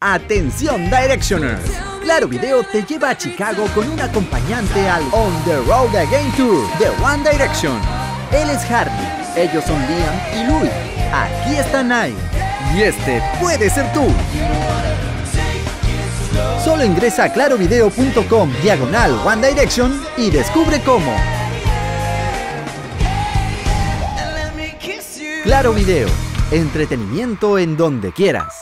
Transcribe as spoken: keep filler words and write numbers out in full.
Atención Directioners, Claro Video te lleva a Chicago con un acompañante al On The Road Again Tour de One Direction. Él es Harry, ellos son Liam y Louis. Aquí está Niall y este puede ser tú. Solo ingresa a clarovideo.com diagonal One Direction y descubre cómo. Claro Video, entretenimiento en donde quieras.